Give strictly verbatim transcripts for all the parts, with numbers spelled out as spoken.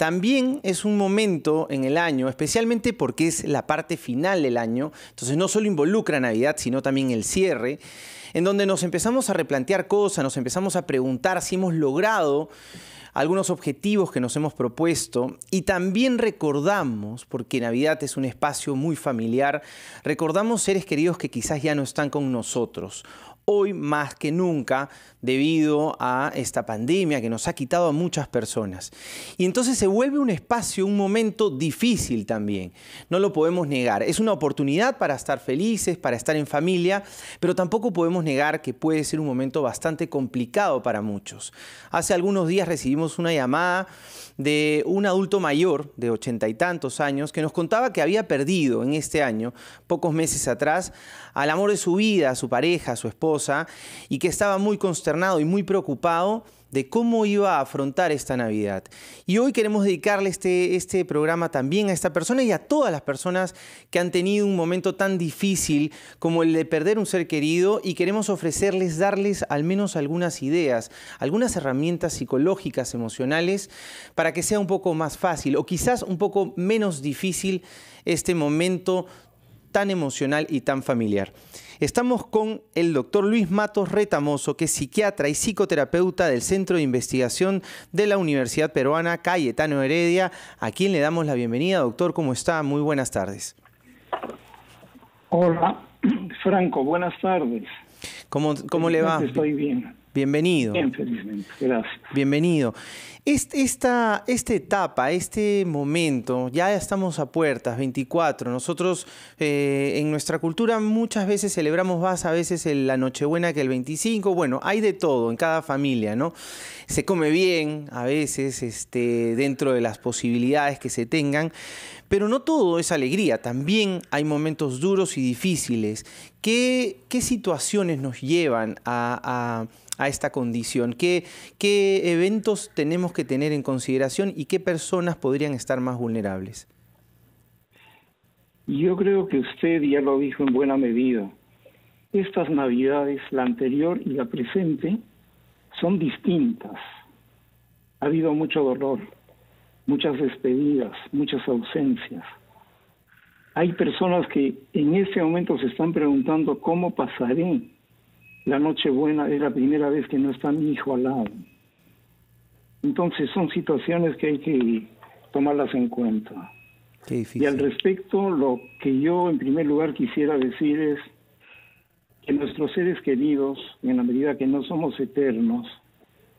También es un momento en el año, especialmente porque es la parte final del año, entonces no solo involucra Navidad, sino también el cierre, en donde nos empezamos a replantear cosas, nos empezamos a preguntar si hemos logrado algunos objetivos que nos hemos propuesto y también recordamos, porque Navidad es un espacio muy familiar, recordamos seres queridos que quizás ya no están con nosotros. Hoy más que nunca, debido a esta pandemia que nos ha quitado a muchas personas. Y entonces se vuelve un espacio, un momento difícil también. No lo podemos negar. Es una oportunidad para estar felices, para estar en familia, pero tampoco podemos negar que puede ser un momento bastante complicado para muchos. Hace algunos días recibimos una llamada de un adulto mayor de ochenta y tantos años que nos contaba que había perdido en este año, pocos meses atrás, al amor de su vida, a su pareja, a su esposa, y que estaba muy consternado y muy preocupado de cómo iba a afrontar esta Navidad. Y hoy queremos dedicarle este, este programa también a esta persona y a todas las personas que han tenido un momento tan difícil como el de perder un ser querido y queremos ofrecerles, darles al menos algunas ideas, algunas herramientas psicológicas, emocionales, para que sea un poco más fácil o quizás un poco menos difícil este momento tan emocional y tan familiar. Estamos con el doctor Luis Matos Retamoso, que es psiquiatra y psicoterapeuta del Centro de Investigación de la Universidad Peruana Cayetano Heredia, a quien le damos la bienvenida. Doctor, ¿cómo está? Muy buenas tardes. Hola, Franco, buenas tardes. ¿Cómo, cómo le va? Estoy bien. Bienvenido. Bien, felizmente. Gracias. Bienvenido. Este, esta, esta etapa, este momento, ya estamos a puertas, veinticuatro. Nosotros eh, en nuestra cultura muchas veces celebramos más a veces el, la Nochebuena que el veinticinco. Bueno, hay de todo en cada familia, ¿no? Se come bien a veces este, dentro de las posibilidades que se tengan, pero no todo es alegría. También hay momentos duros y difíciles. ¿Qué, qué situaciones nos llevan a... a a esta condición? ¿Qué, ¿Qué eventos tenemos que tener en consideración y qué personas podrían estar más vulnerables? Yo creo que usted ya lo dijo en buena medida. Estas Navidades, la anterior y la presente, son distintas. Ha habido mucho dolor, muchas despedidas, muchas ausencias. Hay personas que en este momento se están preguntando cómo pasaré la Nochebuena, es la primera vez que no está mi hijo al lado. Entonces son situaciones que hay que tomarlas en cuenta. Qué difícil. Y al respecto, lo que yo en primer lugar quisiera decir es que nuestros seres queridos, en la medida que no somos eternos,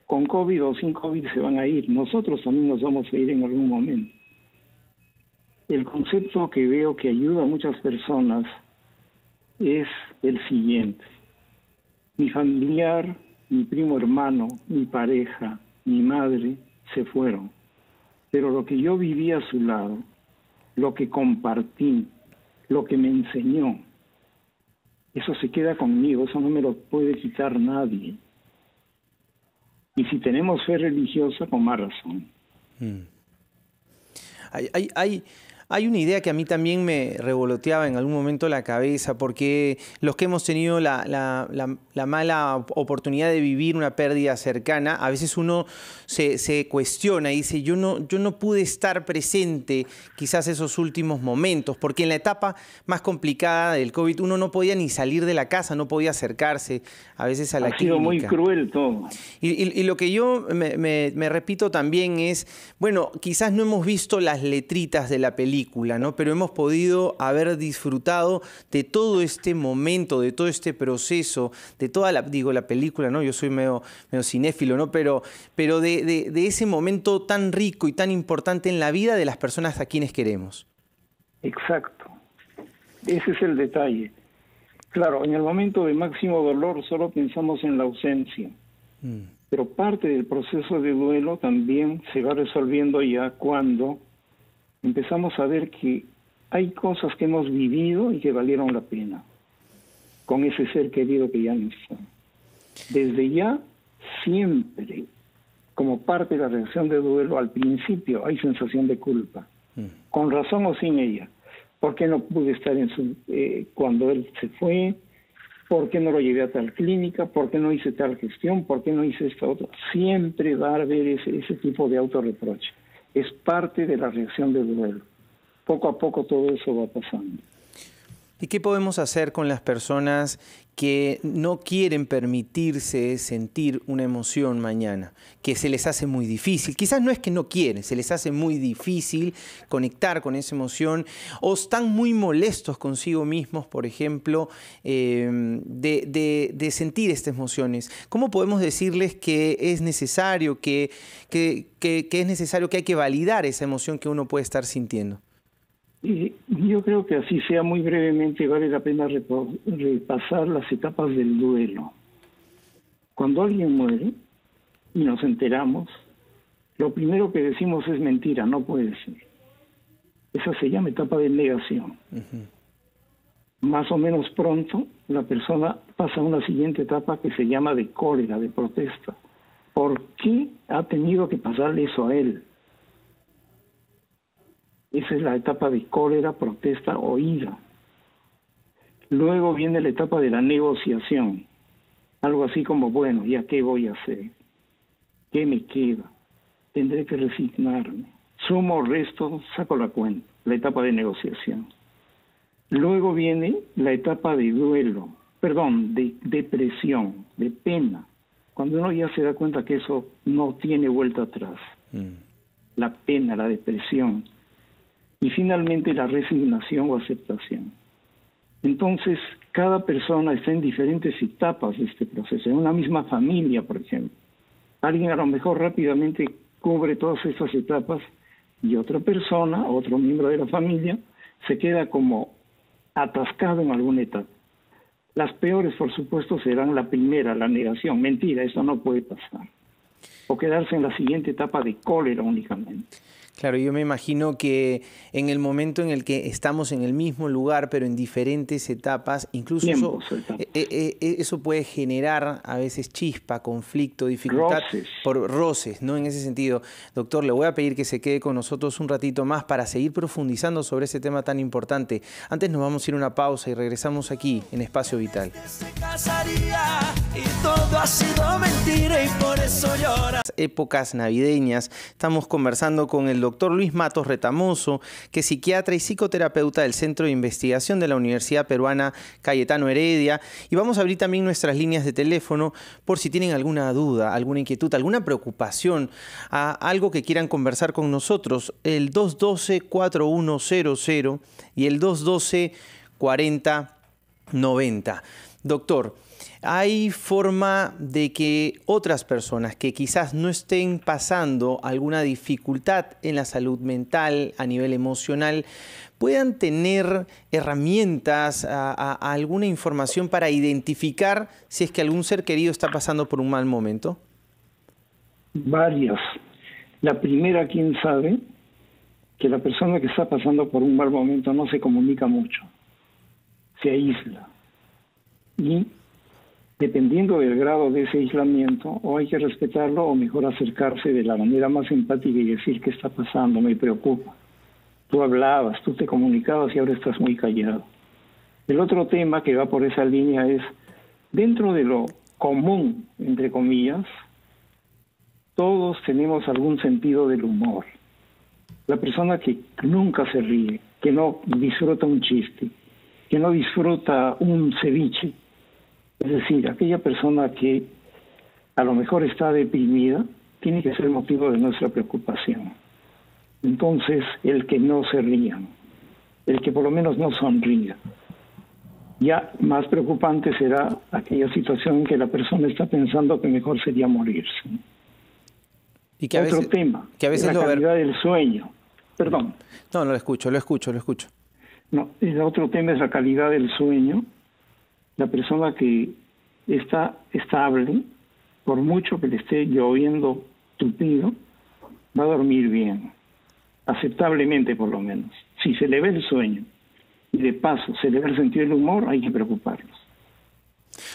con COVID o sin COVID se van a ir. Nosotros también nos vamos a ir en algún momento. El concepto que veo que ayuda a muchas personas es el siguiente. Mi familiar, mi primo hermano, mi pareja, mi madre, se fueron. Pero lo que yo viví a su lado, lo que compartí, lo que me enseñó, eso se queda conmigo, eso no me lo puede quitar nadie. Y si tenemos fe religiosa, con más razón. Mm. Hay, hay, hay... Hay una idea que a mí también me revoloteaba en algún momento la cabeza, porque los que hemos tenido la, la, la, la mala oportunidad de vivir una pérdida cercana, a veces uno se, se cuestiona y dice, yo no, yo no pude estar presente quizás esos últimos momentos, porque en la etapa más complicada del COVID uno no podía ni salir de la casa, no podía acercarse a veces a la clínica. Ha sido muy cruel todo. Y, y, y lo que yo me, me, me repito también es, bueno, quizás no hemos visto las letritas de la película, ¿no? Pero hemos podido haber disfrutado de todo este momento, de todo este proceso, de toda la, digo, la película, ¿no? Yo soy medio, medio cinéfilo, ¿no? Pero, pero de, de, de ese momento tan rico y tan importante en la vida de las personas a quienes queremos. Exacto. Ese es el detalle. Claro, en el momento de máximo dolor solo pensamos en la ausencia. Mm. Pero parte del proceso de duelo también se va resolviendo ya cuando empezamos a ver que hay cosas que hemos vivido y que valieron la pena con ese ser querido que ya no está. Desde ya, siempre, como parte de la reacción de duelo, al principio hay sensación de culpa, mm. con razón o sin ella. ¿Por qué no pude estar en su, eh, cuando él se fue? ¿Por qué no lo llevé a tal clínica? ¿Por qué no hice tal gestión? ¿Por qué no hice esta otra? Siempre va a haber ese, ese tipo de autorreproche. es parte de la reacción del duelo. Poco a poco todo eso va pasando. ¿Y qué podemos hacer con las personas que no quieren permitirse sentir una emoción mañana, que se les hace muy difícil? Quizás no es que no quieren, se les hace muy difícil conectar con esa emoción, o están muy molestos consigo mismos, por ejemplo, eh, de, de, de sentir estas emociones. ¿Cómo podemos decirles que es necesario, que, que, que, que es necesario, que hay que validar esa emoción que uno puede estar sintiendo? Y yo creo que así sea, muy brevemente, vale la pena repasar las etapas del duelo. Cuando alguien muere y nos enteramos, lo primero que decimos es mentira, no puede ser. Esa se llama etapa de negación. Uh-huh. Más o menos pronto, la persona pasa a una siguiente etapa que se llama de cólera, de protesta. ¿Por qué ha tenido que pasarle eso a él? Esa es la etapa de cólera, protesta o ira. Luego viene la etapa de la negociación. Algo así como, bueno, ¿ya qué voy a hacer? ¿Qué me queda? Tendré que resignarme. Sumo, resto, saco la cuenta. La etapa de negociación. Luego viene la etapa de duelo, perdón, de depresión, de pena. Cuando uno ya se da cuenta que eso no tiene vuelta atrás. Mm. La pena, la depresión. Y finalmente la resignación o aceptación. Entonces, cada persona está en diferentes etapas de este proceso. En una misma familia, por ejemplo. Alguien a lo mejor rápidamente cubre todas estas etapas y otra persona, otro miembro de la familia, se queda como atascado en alguna etapa. Las peores, por supuesto, serán la primera, la negación. Mentira, eso no puede pasar. O quedarse en la siguiente etapa de cólera únicamente. Claro, yo me imagino que en el momento en el que estamos en el mismo lugar, pero en diferentes etapas, incluso eso, eh, eh, eso puede generar a veces chispa, conflicto, dificultad, roces. Por roces, ¿no? En ese sentido, doctor, le voy a pedir que se quede con nosotros un ratito más para seguir profundizando sobre ese tema tan importante. Antes nos vamos a ir a una pausa y regresamos aquí en Espacio Vital. Épocas navideñas, estamos conversando con el doctor Luis Matos Retamoso, que es psiquiatra y psicoterapeuta del Centro de Investigación de la Universidad Peruana Cayetano Heredia. Y vamos a abrir también nuestras líneas de teléfono por si tienen alguna duda, alguna inquietud, alguna preocupación, a algo que quieran conversar con nosotros. El dos uno dos, cuatro uno cero cero y el dos uno dos, cuatro cero nueve cero. Doctor, ¿hay forma de que otras personas que quizás no estén pasando alguna dificultad en la salud mental a nivel emocional puedan tener herramientas, a, a, a alguna información para identificar si es que algún ser querido está pasando por un mal momento? Varias. La primera, ¿quién sabe? Que la persona que está pasando por un mal momento no se comunica mucho, se aísla. Y dependiendo del grado de ese aislamiento, o hay que respetarlo o mejor acercarse de la manera más empática y decir, ¿qué está pasando? Me preocupa. Tú hablabas, tú te comunicabas y ahora estás muy callado. El otro tema que va por esa línea es, dentro de lo común, entre comillas, todos tenemos algún sentido del humor. La persona que nunca se ríe, que no disfruta un chiste, que no disfruta un ceviche, es decir, aquella persona que a lo mejor está deprimida tiene que ser motivo de nuestra preocupación. Entonces, el que no se rían, el que por lo menos no sonría. Ya más preocupante será aquella situación en que la persona está pensando que mejor sería morirse. Y que a veces, otro tema, que a veces la calidad del sueño. Perdón. No, no lo escucho, lo escucho, lo escucho. No, el otro tema es la calidad del sueño. La persona que está estable, por mucho que le esté lloviendo tupido, va a dormir bien, aceptablemente por lo menos. Si se le ve el sueño y de paso se le ve el sentido del humor, hay que preocuparnos.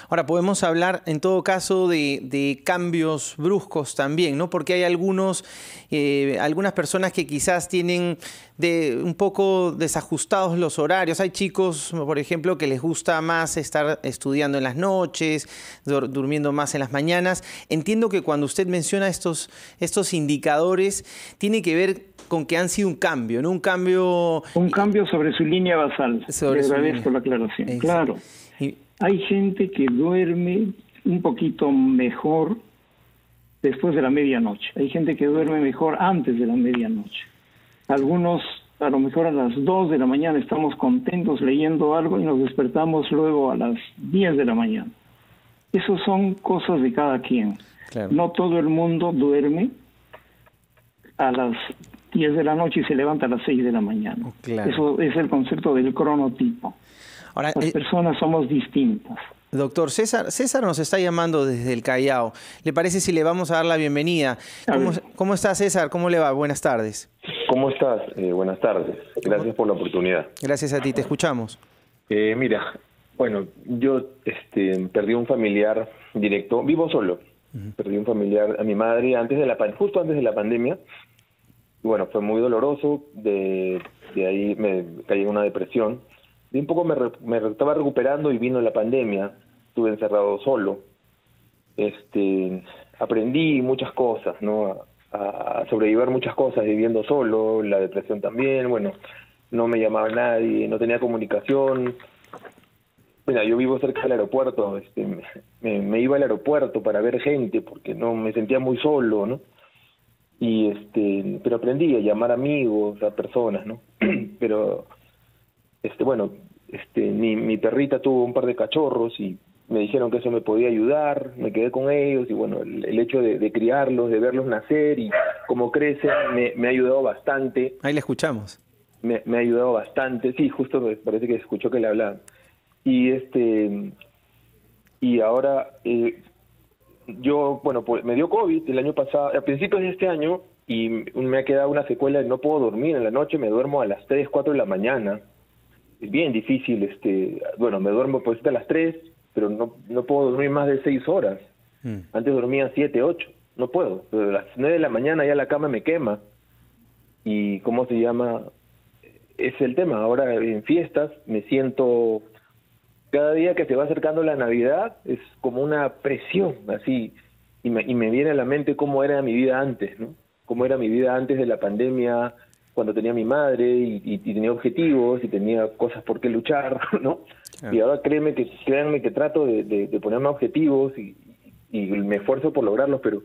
Ahora, podemos hablar en todo caso de, de cambios bruscos también, ¿no? Porque hay algunos, eh, algunas personas que quizás tienen de, un poco desajustados los horarios. Hay chicos, por ejemplo, que les gusta más estar estudiando en las noches, dur- durmiendo más en las mañanas. Entiendo que cuando usted menciona estos, estos indicadores, tiene que ver con que han sido un cambio, ¿no? Un cambio... Un cambio sobre su línea basal. Sobre Le agradezco la aclaración. Exacto. Claro. Y... Hay gente que duerme un poquito mejor después de la medianoche. Hay gente que duerme mejor antes de la medianoche. Algunos, a lo mejor a las dos de la mañana estamos contentos leyendo algo y nos despertamos luego a las diez de la mañana. Esas son cosas de cada quien. Claro. No todo el mundo duerme a las diez de la noche y se levanta a las seis de la mañana. Claro. Eso es el concepto del cronotipo. Ahora, las personas somos distintas. Doctor, César, César nos está llamando desde el Callao. ¿Le parece si le vamos a dar la bienvenida? ¿Cómo, ¿cómo está César? ¿Cómo le va? Buenas tardes. ¿Cómo estás? Eh, buenas tardes. Gracias por la oportunidad. Gracias a ti, te escuchamos. Eh, mira, bueno, yo este, perdí un familiar directo, vivo solo. Uh-huh. Perdí un familiar, a mi madre, antes de la justo antes de la pandemia. Y bueno, fue muy doloroso. De, de ahí me caí en una depresión. Y un poco me, me estaba recuperando y vino la pandemia, estuve encerrado solo. Este, aprendí muchas cosas, ¿no? A, a sobrevivir muchas cosas viviendo solo, la depresión también, bueno, no me llamaba nadie, no tenía comunicación. Mira, yo vivo cerca del aeropuerto, este, me, me, me iba al aeropuerto para ver gente porque no me sentía muy solo, ¿no? Y este, pero aprendí a llamar amigos, a personas, ¿no? Pero... Este, bueno, este, mi, mi perrita tuvo un par de cachorros y me dijeron que eso me podía ayudar, me quedé con ellos y bueno, el, el hecho de, de criarlos, de verlos nacer y cómo crecen, me, me ha ayudado bastante. Ahí la escuchamos. Me, me ha ayudado bastante, sí, justo parece que escuchó que le hablaban. Y este y ahora, eh, yo, bueno, pues, me dio COVID el año pasado, a principios de este año, y me ha quedado una secuela de no puedo dormir en la noche, me duermo a las tres, cuatro de la mañana. Es bien difícil, este, bueno, me duermo pues a las tres, pero no, no puedo dormir más de seis horas. Mm. Antes dormía siete, ocho, no puedo. Pero a las nueve de la mañana ya la cama me quema. ¿Y cómo se llama? Es el tema. Ahora en fiestas me siento... Cada día que se va acercando la Navidad es como una presión, así. Y me, y me viene a la mente cómo era mi vida antes, ¿no? Cómo era mi vida antes de la pandemia... cuando tenía a mi madre y, y, y tenía objetivos y tenía cosas por qué luchar, ¿no? Ah. Y ahora créeme que, créanme que trato de, de, de ponerme objetivos y, y me esfuerzo por lograrlos, pero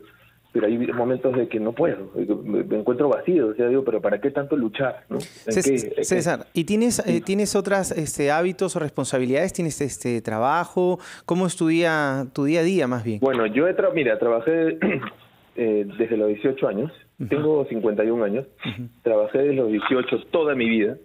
pero hay momentos de que no puedo, me, me encuentro vacío, o sea, digo, pero ¿para qué tanto luchar, no? César, qué, César ¿y tienes sí. eh, tienes otras este, hábitos o responsabilidades? ¿Tienes este trabajo? ¿Cómo es tu día, tu día a día más bien? Bueno, yo he tra mira, trabajé eh, desde los dieciocho años. Tengo cincuenta y un años, uh-huh. Trabajé desde los dieciocho toda mi vida,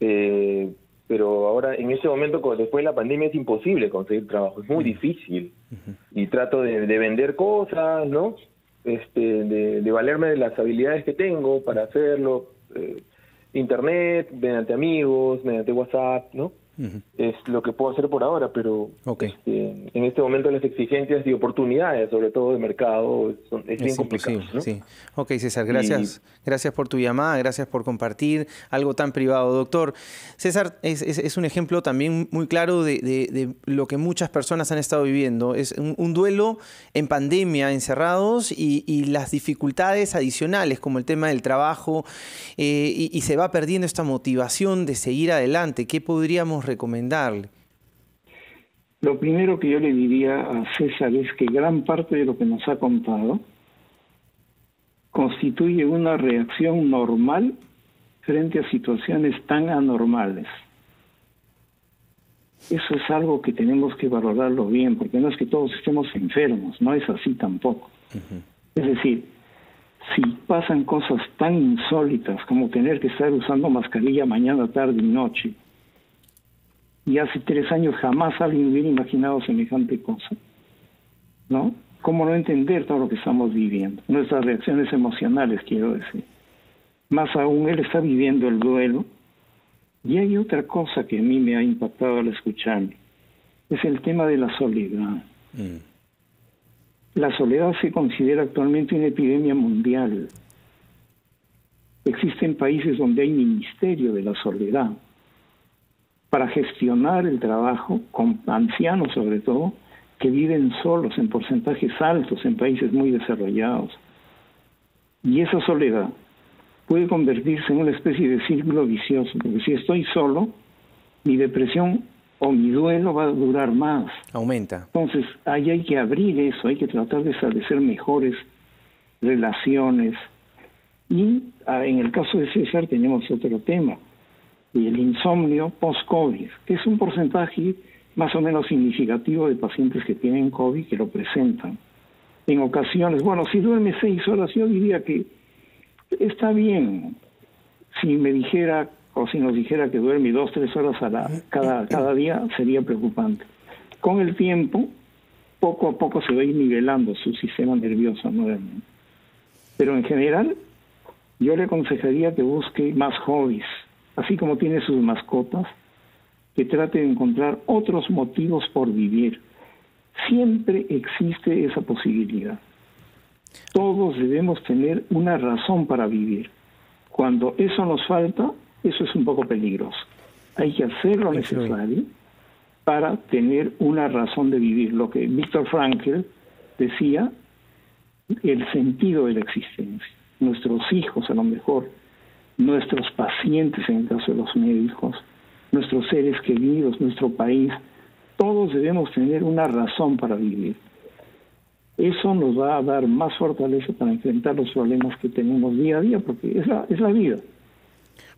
eh, pero ahora en este momento, después de la pandemia, es imposible conseguir trabajo, es muy difícil. Uh-huh. Y trato de, de vender cosas, ¿no? Este, de, de valerme de las habilidades que tengo para hacerlo, eh, internet, mediante amigos, mediante WhatsApp, ¿no? Uh-huh. Es lo que puedo hacer por ahora, pero okay. este, en este momento las exigencias y oportunidades, sobre todo de mercado, son, es, es bien complicado, ¿no? Sí. Ok, César, gracias. Y... Gracias por tu llamada, gracias por compartir algo tan privado. Doctor, César es, es, es un ejemplo también muy claro de, de, de lo que muchas personas han estado viviendo. Es un, un duelo en pandemia, encerrados, y, y las dificultades adicionales, como el tema del trabajo, eh, y, y se va perdiendo esta motivación de seguir adelante. ¿Qué podríamos recomendarle? Lo primero que yo le diría a César es que gran parte de lo que nos ha contado constituye una reacción normal frente a situaciones tan anormales. Eso es algo que tenemos que valorarlo bien, porque no es que todos estemos enfermos, no es así tampoco. Uh-huh. Es decir, si pasan cosas tan insólitas como tener que estar usando mascarilla mañana, tarde y noche, y hace tres años jamás alguien hubiera imaginado semejante cosa, ¿no? ¿Cómo no entender todo lo que estamos viviendo? Nuestras reacciones emocionales, quiero decir. Más aún, él está viviendo el duelo. Y hay otra cosa que a mí me ha impactado al escucharme. es el tema de la soledad. Mm. La soledad se considera actualmente una epidemia mundial. Existen países donde hay ministerio de la soledad para gestionar el trabajo con ancianos, sobre todo, que viven solos en porcentajes altos en países muy desarrollados. Y esa soledad puede convertirse en una especie de círculo vicioso, porque si estoy solo, mi depresión o mi duelo va a durar más. Aumenta. Entonces, ahí hay que abrir eso, hay que tratar de establecer mejores relaciones. Y en el caso de César tenemos otro tema, el insomnio post-COVID, que es un porcentaje más o menos significativo de pacientes que tienen COVID que lo presentan. En ocasiones, bueno, si duerme seis horas, yo diría que está bien. Si me dijera, o si nos dijera que duerme dos, tres horas a la, cada, cada día, sería preocupante. Con el tiempo, poco a poco se va a ir nivelando su sistema nervioso nuevamente. Pero en general, yo le aconsejaría que busque más hobbies, así como tiene sus mascotas, que trate de encontrar otros motivos por vivir. Siempre existe esa posibilidad. Todos debemos tener una razón para vivir. Cuando eso nos falta, eso es un poco peligroso. Hay que hacer lo necesario para tener una razón de vivir. Lo que Viktor Frankl decía, el sentido de la existencia. Nuestros hijos, a lo mejor, nuestros pacientes, en el caso de los médicos, nuestros seres queridos, nuestro país, todos debemos tener una razón para vivir. Eso nos va a dar más fortaleza para enfrentar los problemas que tenemos día a día, porque es la, es la vida.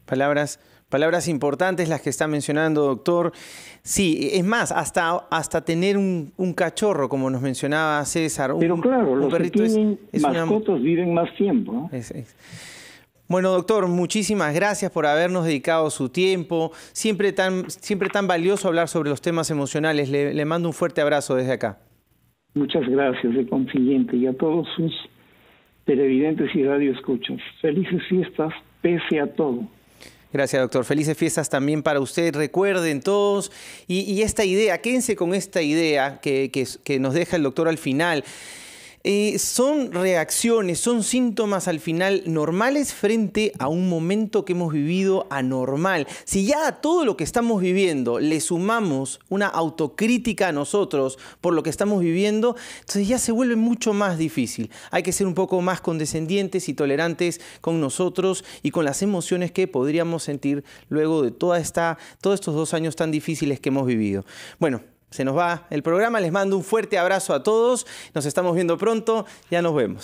Palabras, palabras importantes las que está mencionando, doctor. Sí, es más, hasta, hasta tener un, un cachorro, como nos mencionaba César. Un, Pero claro, un los perrito que tienen es, es mascotas una... viven más tiempo, ¿no? Es, es... Bueno, doctor, muchísimas gracias por habernos dedicado su tiempo. Siempre tan, siempre tan valioso hablar sobre los temas emocionales. Le, le mando un fuerte abrazo desde acá. Muchas gracias, de consiguiente, y a todos sus televidentes y radioescuchas. Felices fiestas, pese a todo. Gracias, doctor. Felices fiestas también para usted. Recuerden todos. Y, y esta idea, quédense con esta idea que, que, que nos deja el doctor al final. Eh, son reacciones, son síntomas al final normales frente a un momento que hemos vivido anormal. Si ya a todo lo que estamos viviendo le sumamos una autocrítica a nosotros por lo que estamos viviendo, entonces ya se vuelve mucho más difícil. Hay que ser un poco más condescendientes y tolerantes con nosotros y con las emociones que podríamos sentir luego de toda esta, todos estos dos años tan difíciles que hemos vivido. Bueno, se nos va el programa, les mando un fuerte abrazo a todos, nos estamos viendo pronto, ya nos vemos.